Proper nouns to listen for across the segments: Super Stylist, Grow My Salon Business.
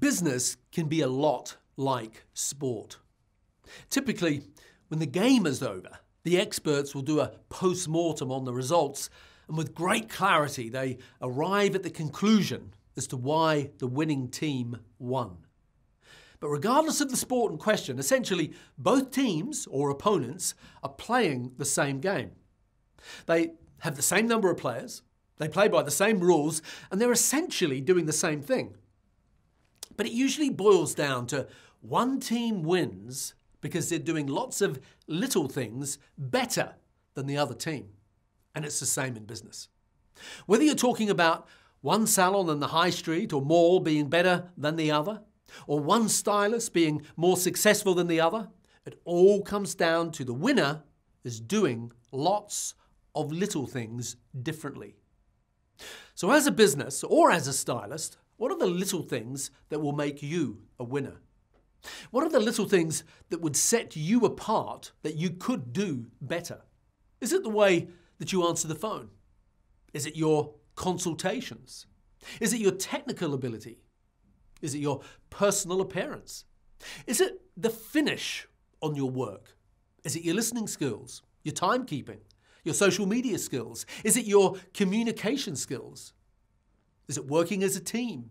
Business can be a lot like sport. Typically, when the game is over, the experts will do a post-mortem on the results, and with great clarity, they arrive at the conclusion as to why the winning team won. But regardless of the sport in question, essentially both teams or opponents are playing the same game. They have the same number of players, they play by the same rules, and they're essentially doing the same thing. But it usually boils down to one team wins because they're doing lots of little things better than the other team. And it's the same in business. Whether you're talking about one salon in the high street or mall being better than the other, or one stylist being more successful than the other, it all comes down to the winner is doing lots of little things differently. So as a business or as a stylist, what are the little things that will make you a winner? What are the little things that would set you apart that you could do better? Is it the way that you answer the phone? Is it your consultations? Is it your technical ability? Is it your personal appearance? Is it the finish on your work? Is it your listening skills, your timekeeping, your social media skills? Is it your communication skills? Is it working as a team,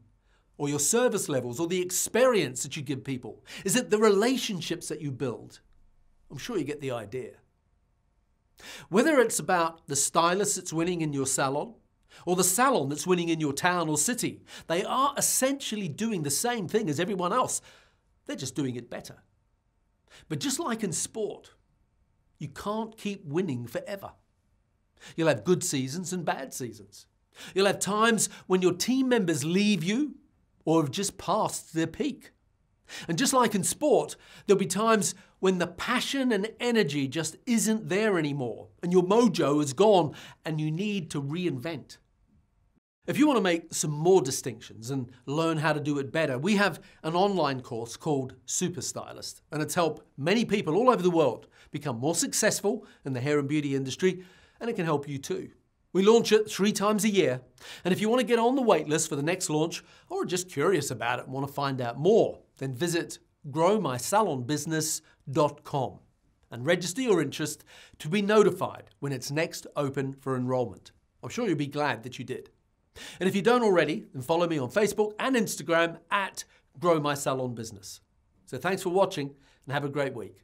or your service levels, or the experience that you give people? Is it the relationships that you build? I'm sure you get the idea. Whether it's about the stylist that's winning in your salon, or the salon that's winning in your town or city, they are essentially doing the same thing as everyone else. They're just doing it better. But just like in sport, you can't keep winning forever. You'll have good seasons and bad seasons. You'll have times when your team members leave you or have just passed their peak. And just like in sport, there'll be times when the passion and energy just isn't there anymore, and your mojo is gone and you need to reinvent. If you want to make some more distinctions and learn how to do it better, we have an online course called Super Stylist, and it's helped many people all over the world become more successful in the hair and beauty industry, and it can help you too. We launch it 3 times a year, and if you want to get on the wait list for the next launch, or are just curious about it and want to find out more, then visit growmysalonbusiness.com and register your interest to be notified when it's next open for enrollment. I'm sure you'll be glad that you did. And if you don't already, then follow me on Facebook and Instagram at Grow My Salon Business. So thanks for watching and have a great week.